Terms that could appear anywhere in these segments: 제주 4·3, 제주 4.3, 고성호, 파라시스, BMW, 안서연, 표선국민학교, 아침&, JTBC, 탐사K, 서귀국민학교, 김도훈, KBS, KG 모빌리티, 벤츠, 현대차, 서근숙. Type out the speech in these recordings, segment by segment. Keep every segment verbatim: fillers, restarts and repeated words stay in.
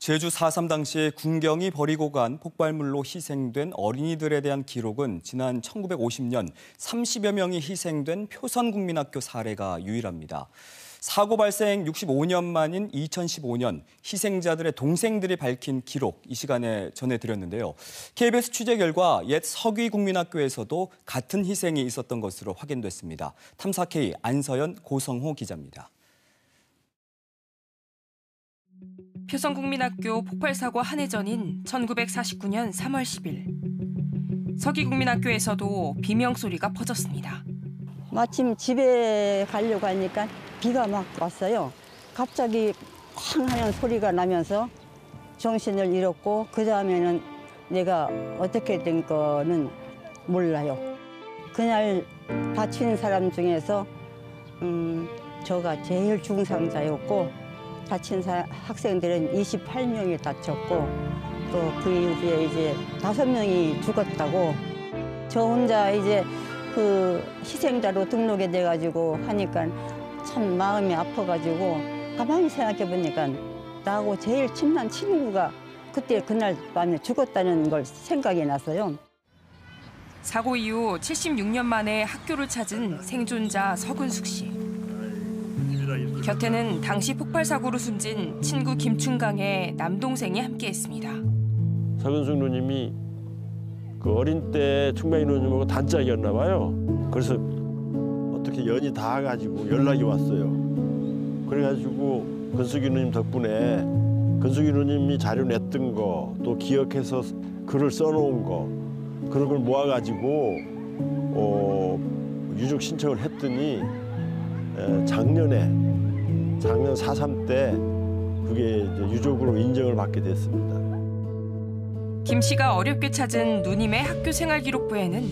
제주 사 삼 당시 군경이 버리고 간 폭발물로 희생된 어린이들에 대한 기록은 지난 천구백오십 년 삼십여 명이 희생된 표선국민학교 사례가 유일합니다. 사고 발생 육십오 년 만인 이천십오 년 희생자들의 동생들이 밝힌 기록 이 시간에 전해드렸는데요. 케이비에스 취재 결과 옛 서귀국민학교에서도 같은 희생이 있었던 것으로 확인됐습니다. 탐사K 안서연, 고성호 기자입니다. 표선국민학교 폭발사고 한 해 전인 천구백사십구 년 삼월 십 일. 서귀국민학교에서도 비명소리가 퍼졌습니다. 마침 집에 가려고 하니까 비가 막 왔어요. 갑자기 쾅 하는 소리가 나면서 정신을 잃었고 그 다음에는 내가 어떻게 된 거는 몰라요. 그날 다친 사람 중에서 음, 저가 제일 중상자였고 다친 사, 학생들은 이십팔 명이 다쳤고 또 그 이후에 이제 다섯 명이 죽었다고. 저 혼자 이제 그 희생자로 등록이 돼가지고 하니까 참 마음이 아파가지고 가만히 생각해보니까 나하고 제일 친한 친구가 그때 그날 밤에 죽었다는 걸 생각이 나서요. 사고 이후 칠십육 년 만에 학교를 찾은 생존자 서근숙 씨. 곁에는 당시 폭발 사고로 숨진 친구 김춘강의 남동생이 함께했습니다. 서근숙 누님이 그 어린 때 충명이 누님하고 단짝이었나 봐요. 그래서 어떻게 연이 닿아가지고 연락이 왔어요. 그래가지고 근숙이 누님 덕분에 근숙이 누님이 자료 냈던 거, 또 기억해서 글을 써놓은 거 그런 걸 모아가지고 어, 유족 신청을 했더니 작년에 작년 사 삼 때 그게 이제 유족으로 인정을 받게 됐습니다. 김 씨가 어렵게 찾은 누님의 학교 생활 기록부에는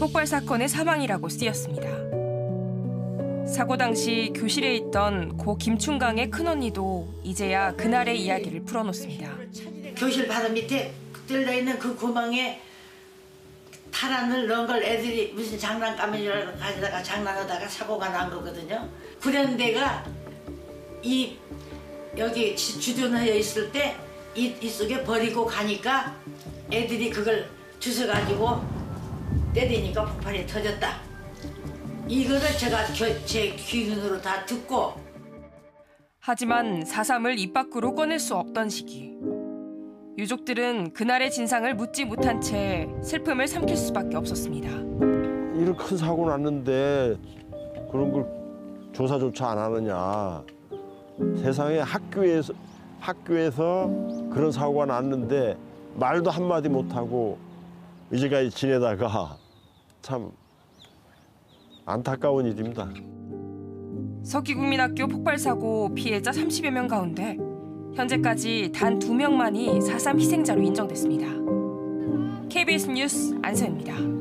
폭발 사건의 사망이라고 쓰였습니다. 사고 당시 교실에 있던 고 김춘강의 큰언니도 이제야 그날의 이야기를 풀어놓습니다. 교실 바로 밑에 뚫려 있는 그 구멍에 타란을 넣은 걸 애들이 무슨 장난감인 줄 알고 가져다가 장난하다가 사고가 난 거거든요. 구련대가 이 여기 주둔하여 있을 때 이, 이 속에 버리고 가니까 애들이 그걸 주워가지고 때리니까 폭발이 터졌다. 이거를 제가 겨, 제 귀눈으로 다 듣고. 하지만 사 삼을 입 밖으로 꺼낼 수 없던 시기. 유족들은 그날의 진상을 묻지 못한 채 슬픔을 삼킬 수밖에 없었습니다. 이런 큰 사고 났는데 그런 걸 조사조차 안 하느냐. 세상에 학교에서 학교에서 그런 사고가 났는데 말도 한마디 못하고 이제까지 지내다가 참 안타까운 일입니다. 서귀국민학교 폭발사고 피해자 삼십여 명 가운데 현재까지 단 두 명만이 사 삼 희생자로 인정됐습니다. 케이비에스 뉴스 안서연입니다.